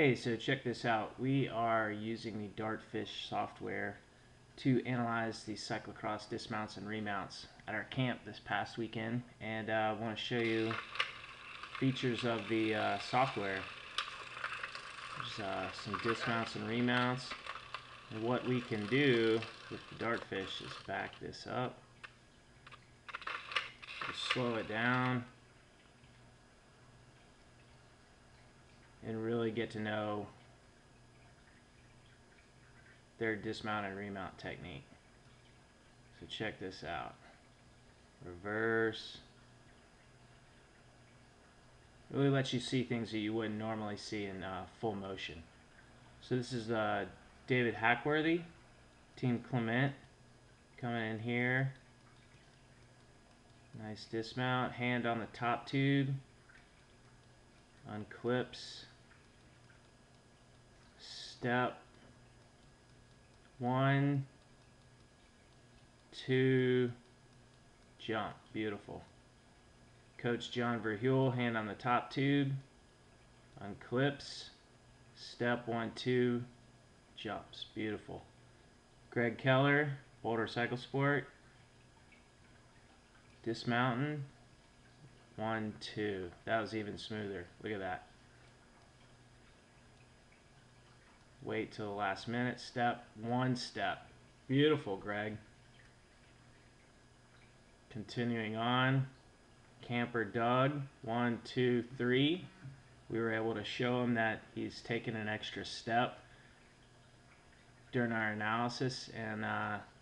Hey, so check this out. We are using the Dartfish software to analyze the cyclocross dismounts and remounts at our camp this past weekend, and I want to show you features of the software. There's some dismounts and remounts, and what we can do with the Dartfish is back this up, just slow it down, and really get to know their dismount and remount technique. So check this out. Reverse. Really lets you see things that you wouldn't normally see in full motion. So this is David Hackworthy, Team Clement, coming in here. Nice dismount, hand on the top tube, unclips, step, 1, 2, jump. Beautiful. Coach John Verhule, hand on the top tube, unclips, step, 1, 2, jumps. Beautiful. Greg Keller, Boulder Cycle Sport, dismounting, 1, 2. That was even smoother. Look at that. Wait till the last minute. Step, 1 step. Beautiful, Greg. Continuing on. Camper Doug, 1, 2, 3. We were able to show him that he's taken an extra step during our analysis, and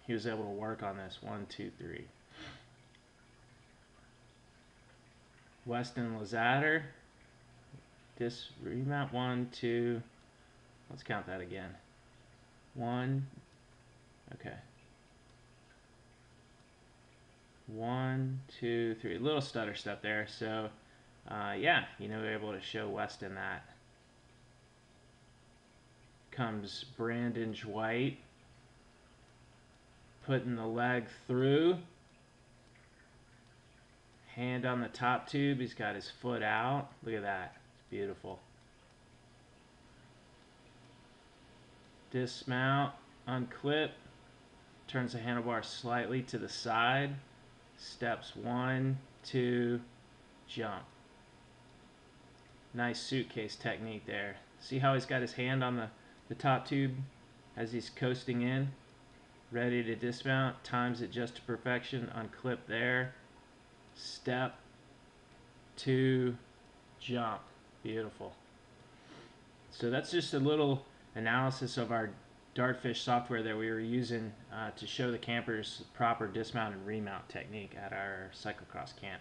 he was able to work on this. 1, 2, 3. Weston Lazatter, this remount, 1, 2, let's count that again, 1, okay, 1, 2, 3, little stutter step there, so yeah, you know, we were able to show Weston that. Comes Brandon Dwight, putting the leg through, hand on the top tube, he's got his foot out. Look at that, it's beautiful. Dismount, unclip, turns the handlebar slightly to the side, steps, 1, 2, jump. Nice suitcase technique there. See how he's got his hand on the top tube as he's coasting in, ready to dismount, times it just to perfection, unclip there. Step, 2, jump. Beautiful. So that's just a little analysis of our Dartfish software that we were using to show the campers the proper dismount and remount technique at our cyclocross camp.